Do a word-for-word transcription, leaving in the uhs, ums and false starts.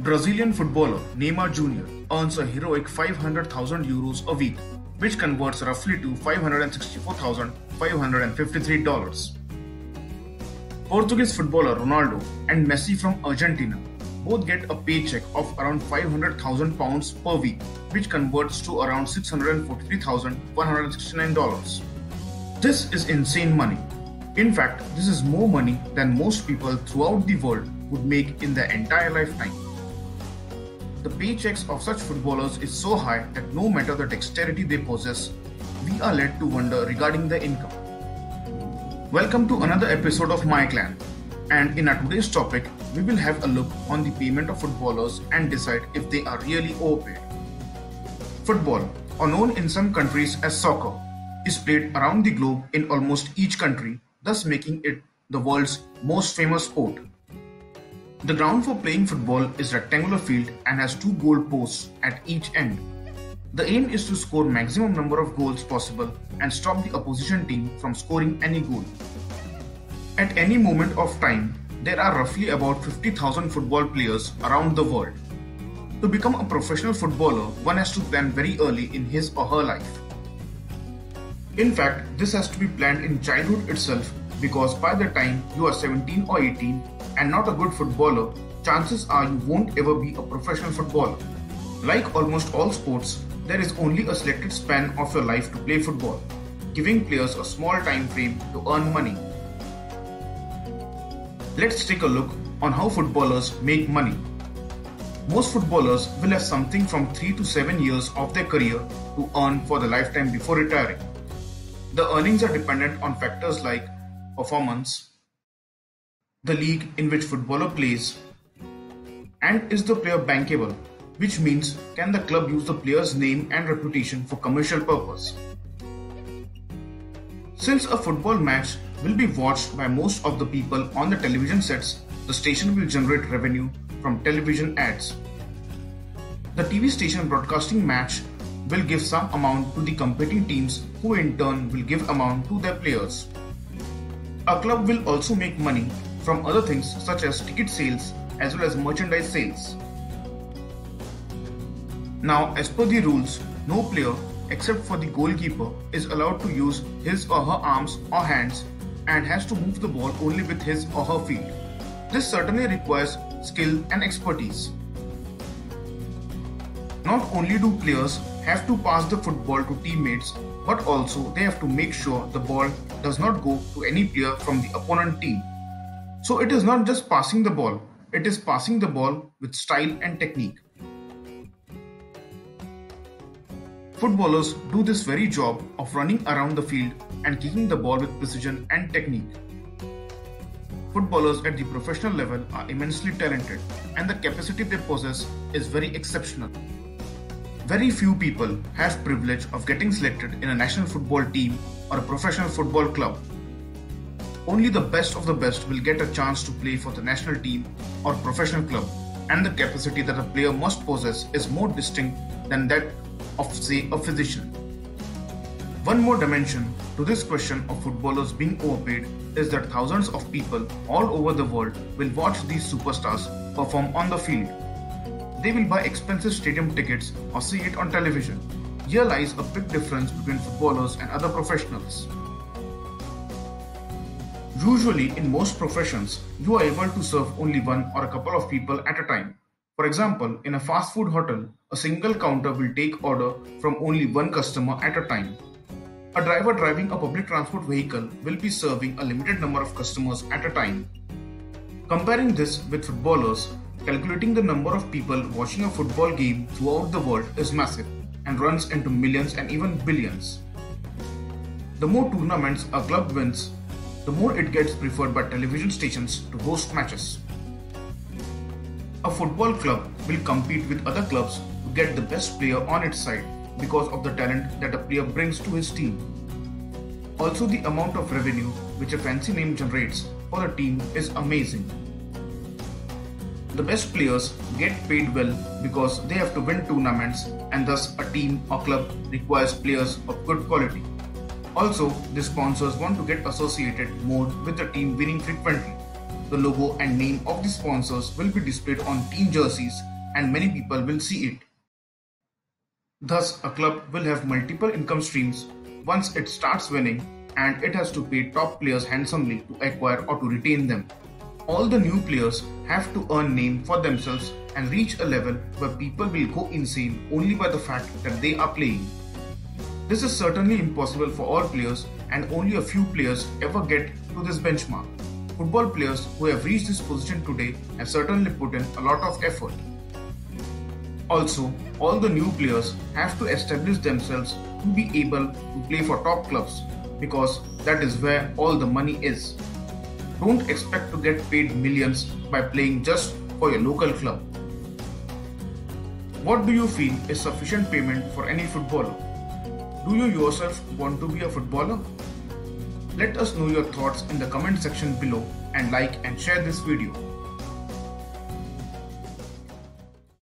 Brazilian footballer Neymar Junior earns a heroic five hundred thousand euros a week, which converts roughly to five hundred sixty-four thousand five hundred fifty-three dollars. Portuguese footballer Ronaldo and Messi from Argentina both get a paycheck of around five hundred thousand pounds per week, which converts to around six hundred forty-three thousand one hundred sixty-nine dollars. This is insane money. In fact, this is more money than most people throughout the world would make in their entire lifetime. The paychecks of such footballers is so high that no matter the dexterity they possess, we are led to wonder regarding their income. Welcome to another episode of My Clan, and in our today's topic, we will have a look on the payment of footballers and decide if they are really overpaid. Football, or known in some countries as soccer, is played around the globe in almost each country, thus making it the world's most famous sport. The ground for playing football is a rectangular field and has two goal posts at each end. The aim is to score maximum number of goals possible and stop the opposition team from scoring any goal. At any moment of time, there are roughly about fifty thousand football players around the world. To become a professional footballer, one has to plan very early in his or her life. In fact, this has to be planned in childhood itself, because by the time you are seventeen or eighteen and not a good footballer, chances are you won't ever be a professional footballer. Like almost all sports, there is only a selected span of your life to play football, giving players a small time frame to earn money. Let's take a look on how footballers make money. Most footballers will have something from three to seven years of their career to earn for the lifetime before retiring. The earnings are dependent on factors like performance, the league in which footballer plays, and is the player bankable, which means can the club use the player's name and reputation for commercial purpose. Since a football match will be watched by most of the people on the television sets, the station will generate revenue from television ads. The T V station broadcasting match will give some amount to the competing teams, who in turn will give amount to their players. A club will also make money from other things such as ticket sales as well as merchandise sales. Now, as per the rules, no player except for the goalkeeper is allowed to use his or her arms or hands and has to move the ball only with his or her feet. This certainly requires skill and expertise. Not only do players have to pass the football to teammates, but also they have to make sure the ball does not go to any player from the opponent team. So it is not just passing the ball, it is passing the ball with style and technique. Footballers do this very job of running around the field and kicking the ball with precision and technique. Footballers at the professional level are immensely talented, and the capacity they possess is very exceptional. Very few people have privilege of getting selected in a national football team or a professional football club. Only the best of the best will get a chance to play for the national team or professional club, and the capacity that a player must possess is more distinct than that of, say, a physician. One more dimension to this question of footballers being overpaid is that thousands of people all over the world will watch these superstars perform on the field. They will buy expensive stadium tickets or see it on television. Here lies a big difference between footballers and other professionals. Usually, in most professions, you are able to serve only one or a couple of people at a time. For example, in a fast food hotel, a single counter will take order from only one customer at a time. A driver driving a public transport vehicle will be serving a limited number of customers at a time. Comparing this with footballers, calculating the number of people watching a football game throughout the world is massive and runs into millions and even billions. The more tournaments a club wins, the more it gets preferred by television stations to host matches. A football club will compete with other clubs to get the best player on its side, because of the talent that a player brings to his team. Also, the amount of revenue which a fancy name generates for the team is amazing. The best players get paid well because they have to win tournaments, and thus a team or club requires players of good quality. Also, the sponsors want to get associated more with the team winning frequently. The logo and name of the sponsors will be displayed on team jerseys and many people will see it. Thus, a club will have multiple income streams once it starts winning, and it has to pay top players handsomely to acquire or to retain them. All the new players have to earn name for themselves and reach a level where people will go insane only by the fact that they are playing. This is certainly impossible for all players, and only a few players ever get to this benchmark. Football players who have reached this position today have certainly put in a lot of effort. Also, all the new players have to establish themselves to be able to play for top clubs, because that is where all the money is. Don't expect to get paid millions by playing just for your local club. What do you feel is sufficient payment for any footballer? Do you yourself want to be a footballer? Let us know your thoughts in the comment section below, and like and share this video.